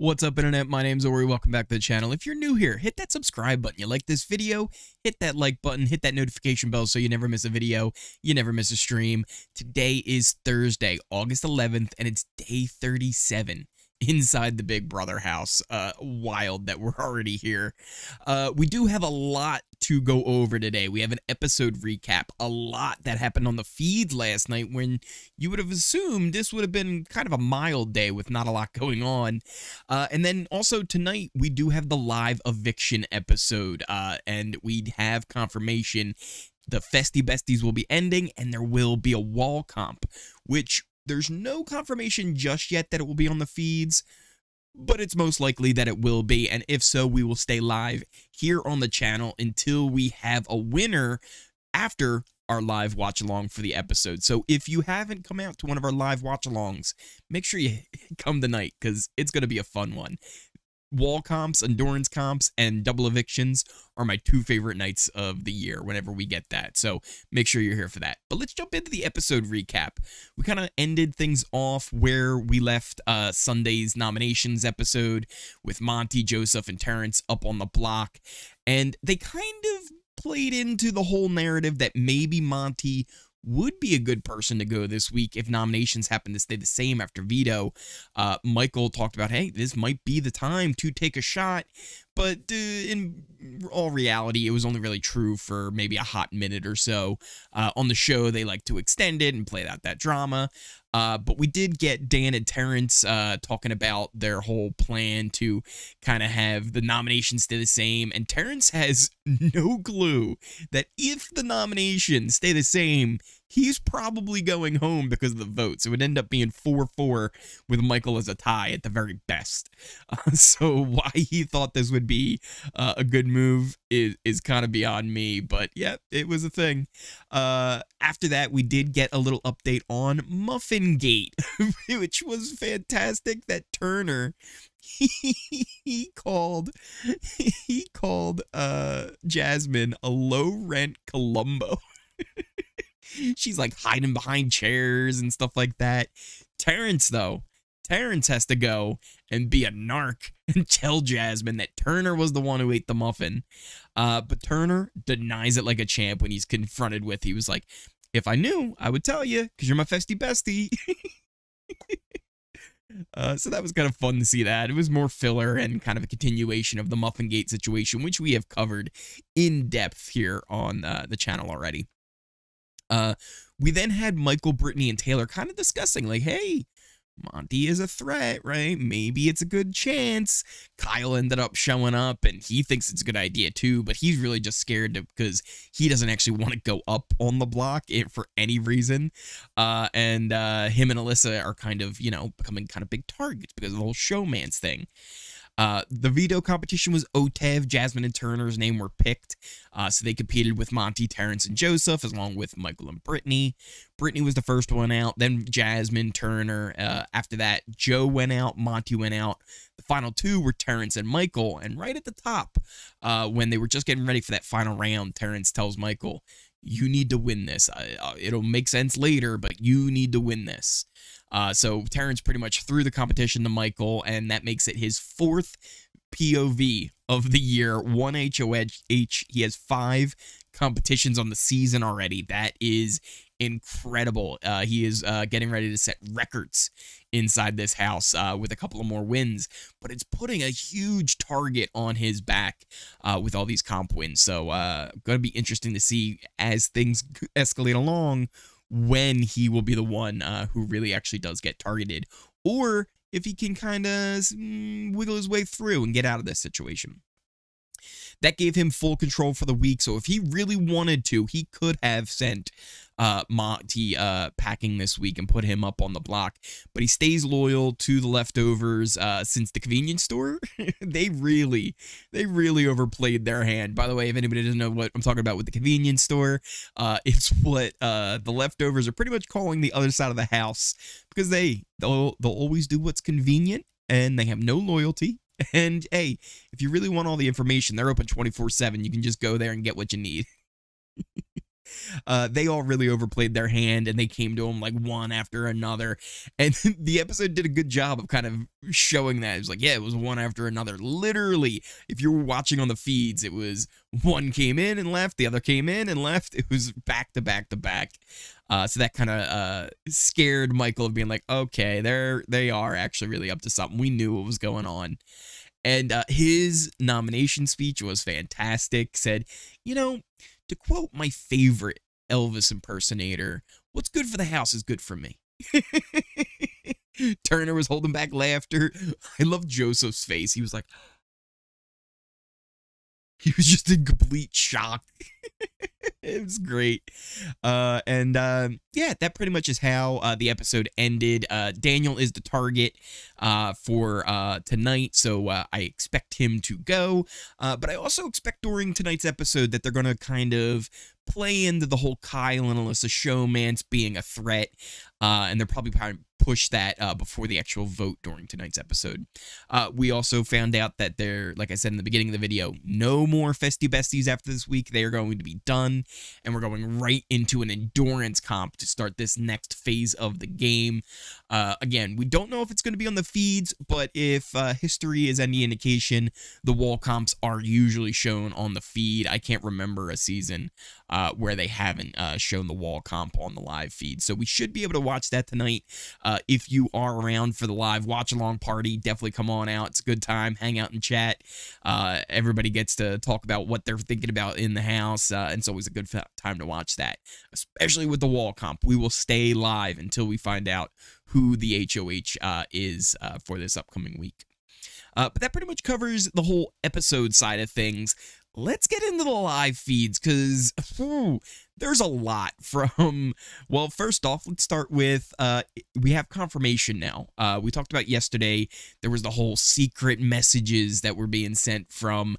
What's up, internet? My name's Ory. Welcome back to the channel. If you're new here, hit that subscribe button. You like this video, hit that like button, hit that notification bell so you never miss a video, you never miss a stream. Today is Thursday, August 11th, and it's day 37 inside the Big Brother house. Wild that we're already here. We do have a lot to go over today. We have an episode recap, a lot that happened on the feed last night when you would have assumed this would have been kind of a mild day with not a lot going on. And then also tonight we do have the live eviction episode, and we have confirmation the Festy Besties will be ending and there will be a wall comp, which there's no confirmation just yet that it will be on the feeds, but it's most likely that it will be, and if so, we will stay live here on the channel until we have a winner after our live watch-along for the episode. So if you haven't come out to one of our live watch-alongs, make sure you come tonight, because it's going to be a fun one. Wall comps, endurance comps, and double evictions are my two favorite nights of the year whenever we get that, so make sure you're here for that. But let's jump into the episode recap. We kind of ended things off where we left Sunday's nominations episode with Monty, Joseph, and Terrence up on the block, and they kind of played into the whole narrative that maybe Monty would be a good person to go this week if nominations happen to stay the same after veto. Michael talked about, hey, this might be the time to take a shot, but in all reality, it was only really true for maybe a hot minute or so. On the show, they like to extend it and play out that drama. But we did get Dan and Terrence talking about their whole plan to kind of have the nominations stay the same. And Terrence has no clue that if the nominations stay the same, he's probably going home because of the votes. It would end up being 4-4 with Michael as a tie at the very best. So why he thought this would be a good move is kind of beyond me. But yeah, it was a thing. After that, we did get a little update on Muffin Gate, which was fantastic that Turner... He called Jasmine a low-rent Columbo. She's like hiding behind chairs and stuff like that. Terrence, though, Terrence has to go and be a narc and tell Jasmine that Turner was the one who ate the muffin. But Turner denies it like a champ when he's confronted with. He was like, if I knew, I would tell you because you're my festy bestie. So that was kind of fun to see that. It was more filler and kind of a continuation of the Muffin Gate situation, which we have covered in depth here on the channel already. We then had Michael, Brittany, and Taylor kind of discussing, like, hey, Monty is a threat, right? Maybe it's a good chance. Kyle ended up showing up, and he thinks it's a good idea, too, but he's really just scared because he doesn't actually want to go up on the block for any reason. Him and Alyssa are kind of, you know, becoming kind of big targets because of the whole showman's thing. The veto competition was Otev, Jasmine, and Turner's name were picked. So they competed with Monty, Terrence, and Joseph, along with Michael and Brittany. Brittany was the first one out, then Jasmine, Turner. After that, Joe went out, Monty went out. The final two were Terrence and Michael. And right at the top, when they were just getting ready for that final round, Terrence tells Michael, you need to win this. It'll make sense later, but you need to win this. So Terrence pretty much threw the competition to Michael, and that makes it his fourth POV of the year. One HOH. He has 5 competitions on the season already. That is incredible. He is getting ready to set records inside this house with a couple of more wins, but it's putting a huge target on his back with all these comp wins. So gonna be interesting to see as things escalate along when he will be the one who really actually does get targeted, or if he can kind of wiggle his way through and get out of this situation. That gave him full control for the week, so if he really wanted to, he could have sent Monty packing this week and put him up on the block, but he stays loyal to the Leftovers since the convenience store. they really overplayed their hand. By the way, if anybody doesn't know what I'm talking about with the convenience store, it's what the Leftovers are pretty much calling the other side of the house, because they'll always do what's convenient, and they have no loyalty. And, hey, if you really want all the information, they're open 24/7. You can just go there and get what you need. They all really overplayed their hand, and they came to him like one after another. And the episode did a good job of kind of showing that. It was like, yeah, it was one after another. Literally, if you were watching on the feeds, it was one came in and left, the other came in and left. It was back to back to back. So that kind of scared Michael of being like, okay, they are actually really up to something. We knew what was going on. And his nomination speech was fantastic. Said, you know, to quote my favorite Elvis impersonator, what's good for the house is good for me. Turner was holding back laughter. I love Joseph's face. He was like, he was just in complete shock. It was great. Yeah, that pretty much is how the episode ended. Daniel is the target for tonight, so I expect him to go. But I also expect during tonight's episode that they're going to kind of play into the whole Kyle and Alyssa showmance being a threat, and they're probably trying to push that before the actual vote during tonight's episode. We also found out that they're, like I said in the beginning of the video, no more Festy Besties after this week. They are going to be done, and we're going right into an endurance comp to start this next phase of the game. Again, we don't know if it's going to be on the feeds, but if history is any indication, the wall comps are usually shown on the feed. I can't remember a season where they haven't shown the wall comp on the live feed. So we should be able to watch that tonight. If you are around for the live watch-along party, definitely come on out. It's a good time. Hang out and chat. Everybody gets to talk about what they're thinking about in the house. And it's always a good time to watch that, especially with the wall comp. We will stay live until we find out who the HOH is for this upcoming week. But that pretty much covers the whole episode side of things. Let's get into the live feeds, because there's a lot from, well, first off, let's start with, we have confirmation now. We talked about yesterday, there was the whole secret messages that were being sent from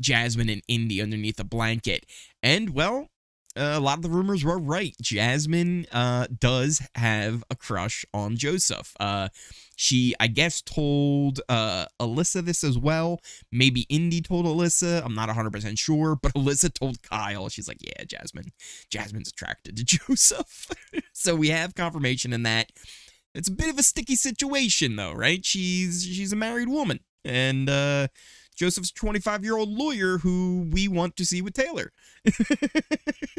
Jasmine and Indy underneath a blanket. And, well, a lot of the rumors were right. Jasmine does have a crush on Joseph. She, I guess, told Alyssa this as well. Maybe Indy told Alyssa. I'm not 100% sure, but Alyssa told Kyle. She's like, yeah, Jasmine's attracted to Joseph. So we have confirmation in that. It's a bit of a sticky situation, though, right? She's a married woman, and Joseph's a 25-year-old lawyer who we want to see with Taylor.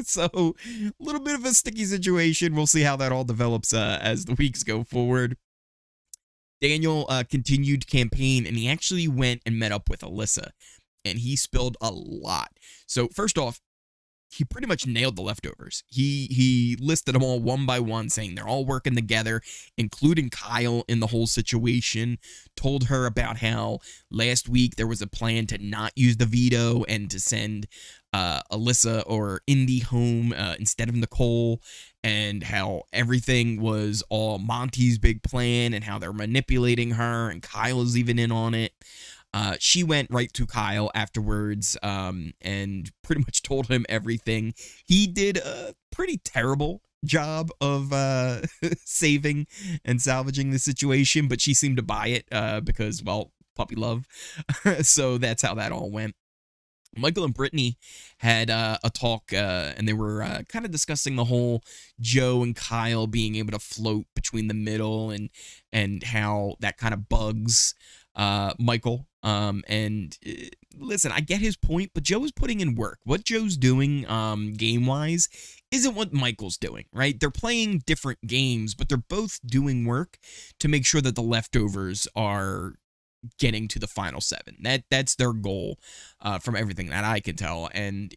So a little bit of a sticky situation. We'll see how that all develops as the weeks go forward. Daniel continued campaign, and he actually went and met up with Alyssa, and he spilled a lot. So first off, he pretty much nailed the Leftovers. He listed them all one by one, saying they're all working together, including Kyle in the whole situation. Told her about how last week there was a plan to not use the veto and to send Alyssa or Indy home instead of Nicole, and how everything was all Monty's big plan and how they're manipulating her, and Kyle is even in on it. She went right to Kyle afterwards and pretty much told him everything. He did a pretty terrible job of saving and salvaging the situation, but she seemed to buy it because, well, puppy love. So that's how that all went. Michael and Brittany had a talk, and they were kind of discussing the whole Joe and Kyle being able to float between the middle, and how that kind of bugs Michael. And listen, I get his point, but Joe is putting in work. What Joe's doing game-wise isn't what Michael's doing, right? They're playing different games, but they're both doing work to make sure that the Leftovers are getting to the final seven. That's their goal from everything that I can tell. And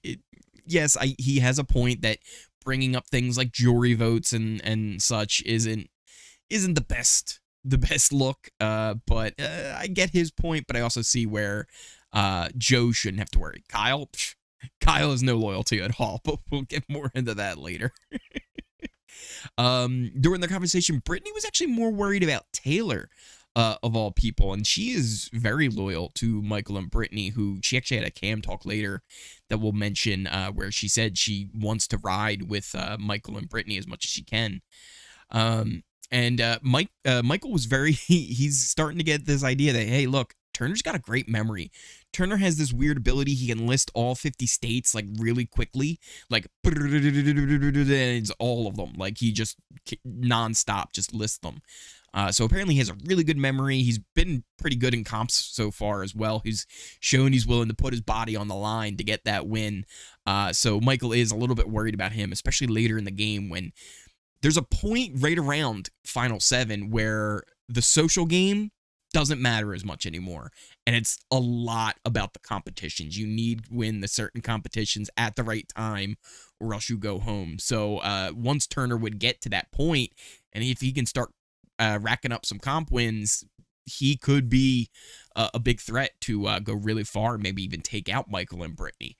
yes, he has a point that bringing up things like jury votes and such isn't the best look, but I get his point, but I also see where Joe shouldn't have to worry. Kyle is no loyalty at all, but we'll get more into that later. During the conversation, Brittany was actually more worried about Taylor, of all people, and she is very loyal to Michael and Brittany, who she actually had a cam talk later that we'll mention, where she said she wants to ride with Michael and Brittany as much as she can. And Michael was very, he's starting to get this idea that, hey, look, Turner's got a great memory. Turner has this weird ability. He can list all 50 states, like, really quickly. Like, it's all of them. Like, he just nonstop just lists them. So apparently he has a really good memory. He's been pretty good in comps so far as well. He's shown he's willing to put his body on the line to get that win. So Michael is a little bit worried about him, especially later in the game when there's a point right around Final 7 where the social game doesn't matter as much anymore. And it's a lot about the competitions. You need to win the certain competitions at the right time or else you go home. So once Turner would get to that point, and if he can start racking up some comp wins, he could be a big threat to go really far, maybe even take out Michael and Brittany.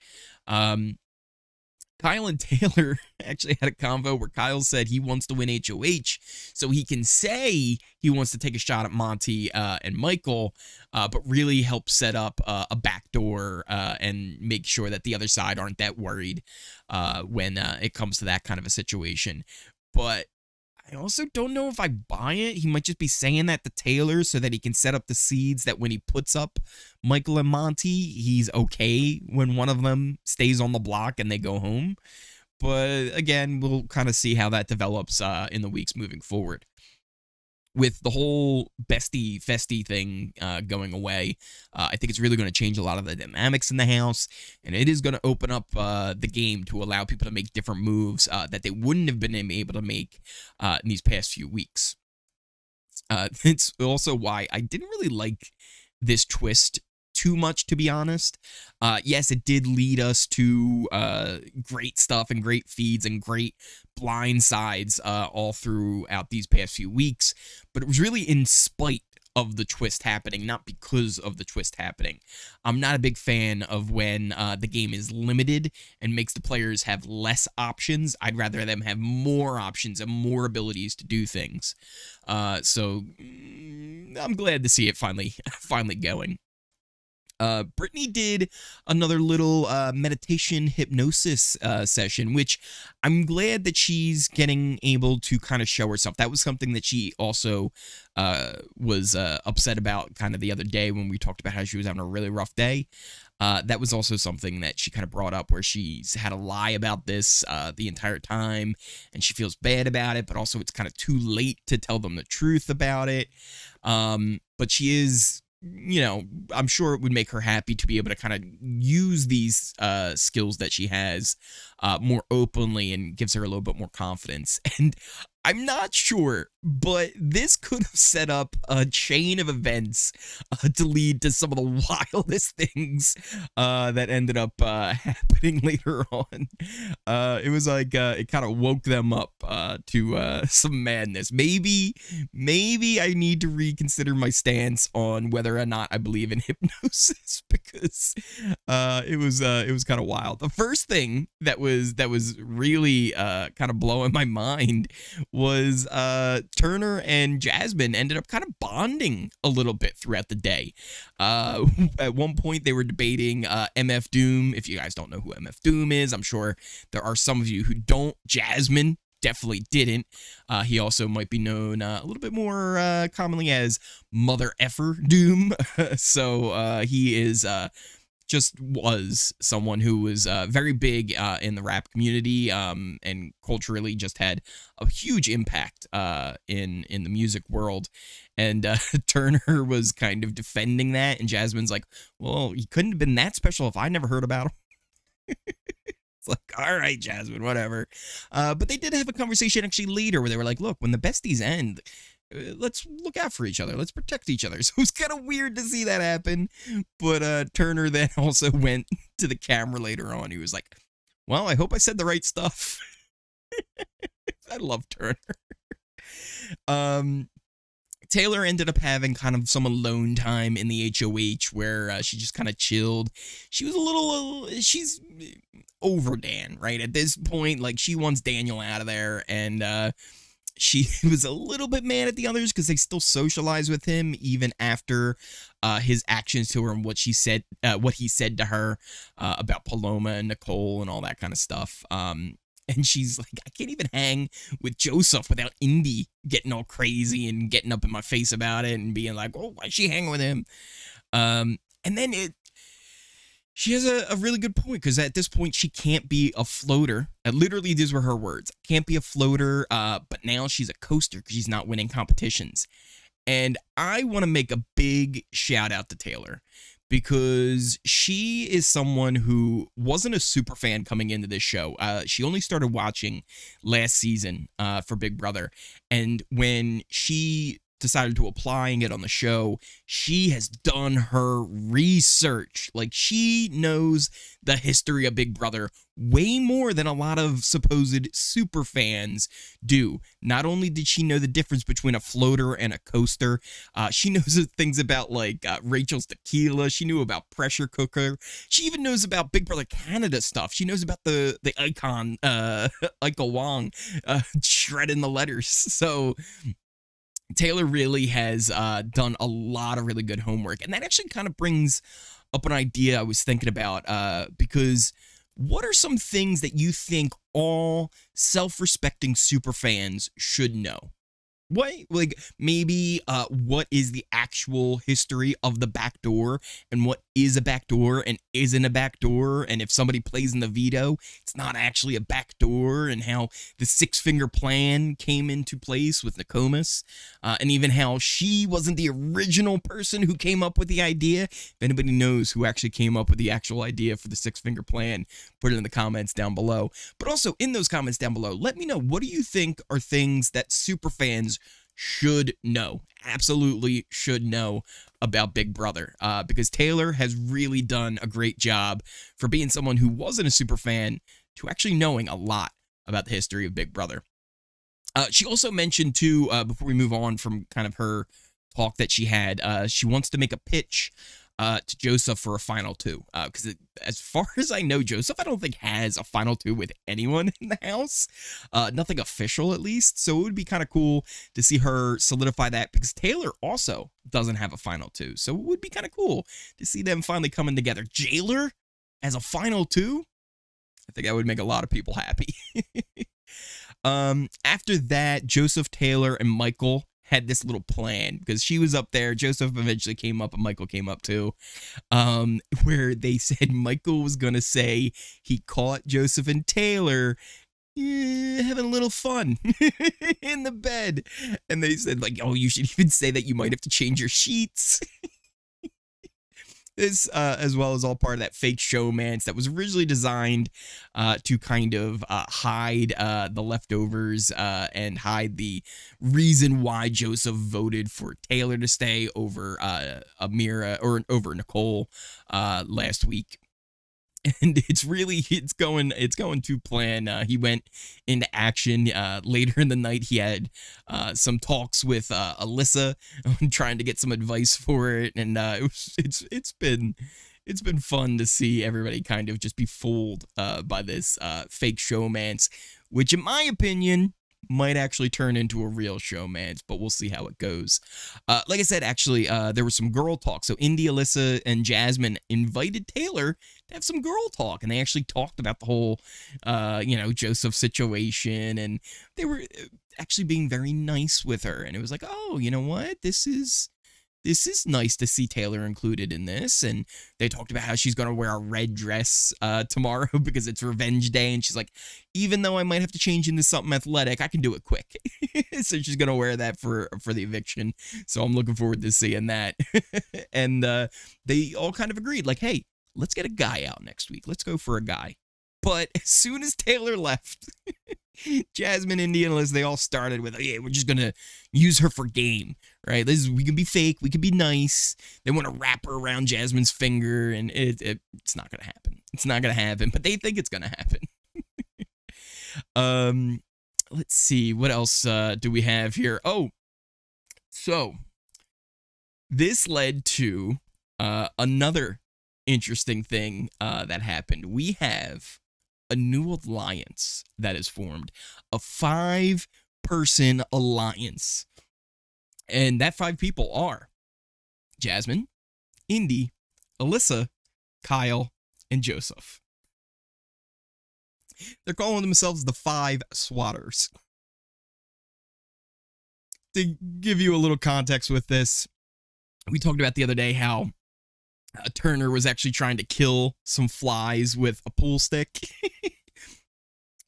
Kyle and Taylor actually had a convo where Kyle said he wants to win HOH so he can say he wants to take a shot at Monty and Michael, but really help set up a backdoor and make sure that the other side aren't that worried when it comes to that kind of a situation. But I also don't know if I buy it. He might just be saying that to Taylor so that he can set up the seeds that when he puts up Michael and Monty, he's okay when one of them stays on the block and they go home. But again, we'll kind of see how that develops in the weeks moving forward. With the whole bestie festy thing going away, I think it's really going to change a lot of the dynamics in the house, and it is going to open up the game to allow people to make different moves that they wouldn't have been able to make in these past few weeks. It's also why I didn't really like this twist too much, to be honest. Yes, it did lead us to great stuff and great feeds and great blind sides all throughout these past few weeks, but it was really in spite of the twist happening, not because of the twist happening. I'm not a big fan of when the game is limited and makes the players have less options. I'd rather them have more options and more abilities to do things. So I'm glad to see it finally going. Brittany did another little meditation hypnosis session, which I'm glad that she's getting able to kind of show herself. That was something that she also was upset about kind of the other day when we talked about how she was having a really rough day. That was also something that she kind of brought up where she's had a lie about this the entire time and she feels bad about it, but also it's kind of too late to tell them the truth about it. But she is, you know, I'm sure it would make her happy to be able to kind of use these skills that she has more openly and gives her a little bit more confidence. And I'm not sure, but this could have set up a chain of events to lead to some of the wildest things that ended up happening later on. It was like it kind of woke them up to some madness. Maybe I need to reconsider my stance on whether or not I believe in hypnosis because it was kind of wild. The first thing that was really kind of blowing my mind was Turner and Jasmine ended up kind of bonding a little bit throughout the day. At one point, they were debating MF DOOM. If you guys don't know who MF DOOM is, I'm sure there are some of you who don't. Jasmine definitely didn't. He also might be known a little bit more commonly as Mother Effer Doom. So he is... just was someone who was very big in the rap community and culturally just had a huge impact in the music world. And Turner was kind of defending that, and Jasmine's like, well, he couldn't have been that special if I never heard about him. It's like, all right, Jasmine, whatever. But they did have a conversation actually later where they were like, look, when the besties end, let's look out for each other. Let's protect each other. So it was kind of weird to see that happen. But Turner then also went to the camera later on. He was like, well, I hope I said the right stuff. I love Turner. Taylor ended up having kind of some alone time in the HOH where she just kind of chilled. She was a little, she's over Dan, right? At this point, like, she wants Daniel out of there. And, she was a little bit mad at the others because they still socialize with him even after his actions to her and what she said, what he said to her about Paloma and Nicole and all that kind of stuff. And she's like, I can't even hang with Joseph without Indy getting all crazy and getting up in my face about it and being like, oh, why's she hanging with him? And then she has a really good point, because at this point, she can't be a floater. Literally, these were her words. Can't be a floater, but now she's a coaster because she's not winning competitions. And I want to make a big shout out to Taylor, because she is someone who wasn't a super fan coming into this show. She only started watching last season for Big Brother. And when she decided to apply and get on the show, she has done her research. Like, she knows the history of Big Brother way more than a lot of supposed super fans do. Not only did she know the difference between a floater and a coaster, she knows things about, like, Rachel's tequila. She knew about pressure cooker. She even knows about Big Brother Canada stuff. She knows about the icon, Icon Wong, shredding the letters. So Taylor really has done a lot of really good homework. And that actually kind of brings up an idea I was thinking about, because what are some things that you think all self-respecting superfans should know? What, like, maybe what is the actual history of the backdoor, and what is a backdoor and isn't a backdoor, and if somebody plays in the veto, it's not actually a backdoor, and how the six-finger plan came into place with Nokomis, and even how she wasn't the original person who came up with the idea. If anybody knows who actually came up with the actual idea for the six-finger plan, put it in the comments down below. But also, in those comments down below, let me know, what do you think are things that superfans should know, absolutely should know about Big Brother, because Taylor has really done a great job for being someone who wasn't a super fan to actually knowing a lot about the history of Big Brother. She also mentioned too, before we move on from kind of her talk that she had, she wants to make a pitch to Joseph for a final two, because as far as I know, Joseph, I don't think has a final two with anyone in the house, nothing official at least, so it would be kind of cool to see her solidify that, because Taylor also doesn't have a final two, so it would be kind of cool to see them finally coming together. Jaylor as a final two, I think that would make a lot of people happy. After that, Joseph, Taylor, and Michael had this little plan, because she was up there. Joseph eventually came up and Michael came up too, where they said Michael was going to say he caught Joseph and Taylor having a little fun in the bed. And they said, like, oh, you should even say that you might have to change your sheets. This, as well as all part of that fake showmance that was originally designed to kind of hide the leftovers and hide the reason why Joseph voted for Taylor to stay over Amira, or over Nicole last week. And it's going to plan. He went into action later in the night. He had some talks with Alyssa on trying to get some advice for it, and it's been fun to see everybody kind of just be fooled by this fake showmance, which in my opinion might actually turn into a real showmance, but we'll see how it goes. Like I said, actually, there was some girl talk. So Indy, Alyssa, and Jasmine invited Taylor to have some girl talk, and they actually talked about the whole, you know, Joseph situation, and they were actually being very nice with her, and it was like, oh, you know what, this is nice to see Taylor included in this. And they talked about how she's going to wear a red dress tomorrow because it's revenge day. And she's like, even though I might have to change into something athletic, I can do it quick. So she's going to wear that for the eviction. So I'm looking forward to seeing that. And they all kind of agreed, like, hey, let's get a guy out next week. Let's go for a guy. But as soon as Taylor left, Jasmine, Indy, and Liz, they all started with, oh, yeah, we're just going to use her for game, right? This is, we can be fake, we can be nice. They want to wrap her around Jasmine's finger, and it's not going to happen. It's not going to happen, but they think it's going to happen. Let's see, what else do we have here? Oh, so this led to another interesting thing that happened. We have a new alliance that is formed, a 5-person alliance. And that 5 people are Jasmine, Indy, Alyssa, Kyle, and Joseph. They're calling themselves the Five Swatters. To give you a little context with this, we talked about the other day how Turner was actually trying to kill some flies with a pool stick.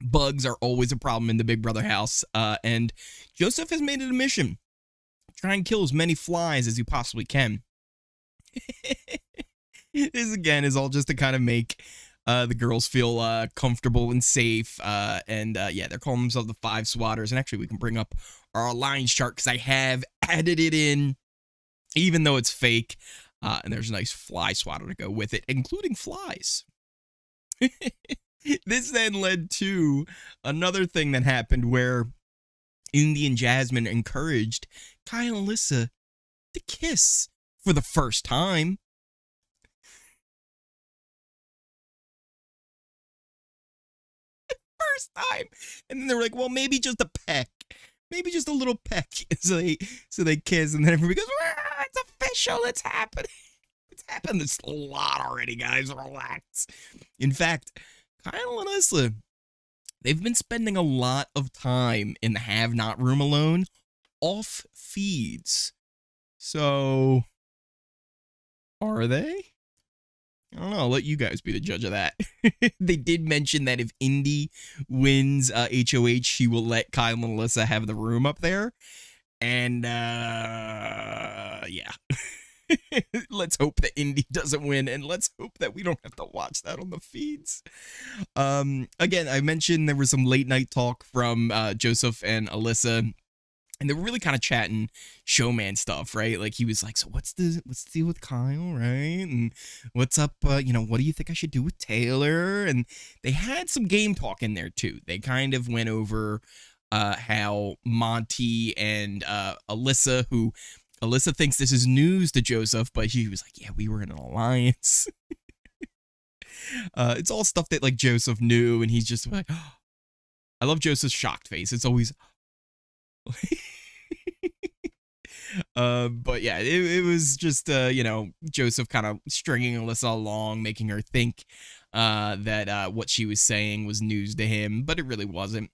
Bugs are always a problem in the Big Brother house, and Joseph has made it a mission. Try and kill as many flies as you possibly can. This, again, is all just to kind of make the girls feel comfortable and safe. Yeah, they're calling themselves the Five Swatters. And actually, we can bring up our alliance chart because I have added it in, even though it's fake. And there's a nice fly swatter to go with it, including flies. This then led to another thing that happened where Indy and Jasmine encouraged Kyle and Alyssa to kiss for the first time. First time. And then they were like, well, maybe just a peck. Maybe just a little peck. So they kiss, and then everybody goes, ah, it's official, it's happening. It's happened this a lot already, guys. Relax. In fact, Kyle and Alyssa, they've been spending a lot of time in the have-not room alone off feeds. So, are they? I don't know. I'll let you guys be the judge of that. They did mention that if Indy wins HOH, she will let Kyle and Alyssa have the room up there. And, yeah. Let's hope that Indy doesn't win, and let's hope that we don't have to watch that on the feeds. Again, I mentioned there was some late night talk from Joseph and Alyssa, and they were really kind of chatting showman stuff, right? Like he was like, so what's the deal with Kyle, right? And what's up, you know, what do you think I should do with Taylor? And they had some game talk in there too. They kind of went over how Monty and Alyssa, who Alyssa thinks this is news to Joseph, but he was like, yeah, we were in an alliance. It's all stuff that, like, Joseph knew, and he's just like, oh. I love Joseph's shocked face. It's always, oh. But, yeah, it was just, you know, Joseph kind of stringing Alyssa along, making her think that what she was saying was news to him, but it really wasn't.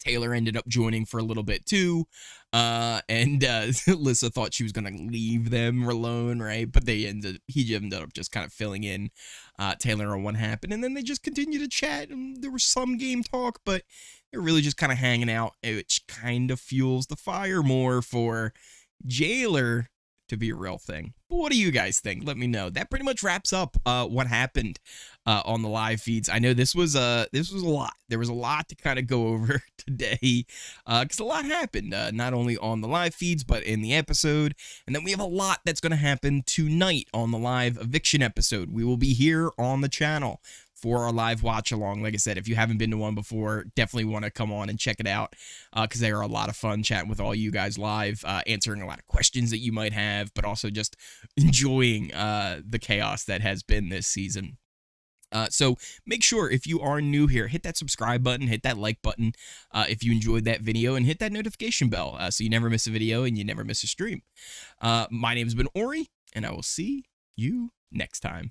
Taylor ended up joining for a little bit too, and Alyssa thought she was gonna leave them alone, right? But he ended up just kind of filling in Taylor on what happened, and then they just continued to chat, and there was some game talk, but they're really just kind of hanging out, which kind of fuels the fire more for Jaylor to be a real thing. But what do you guys think? Let me know. That pretty much wraps up what happened on the live feeds. I know this was a lot. There was a lot to kind of go over today because a lot happened, not only on the live feeds but in the episode. And then we have a lot that's going to happen tonight on the live eviction episode. We will be here on the channel for our live watch along. Like I said, if you haven't been to one before, definitely want to come on and check it out because they are a lot of fun chatting with all you guys live, answering a lot of questions that you might have, but also just enjoying the chaos that has been this season. So make sure if you are new here, hit that subscribe button, hit that like button if you enjoyed that video, and hit that notification bell so you never miss a video and you never miss a stream. My name has been Ory, and I will see you next time.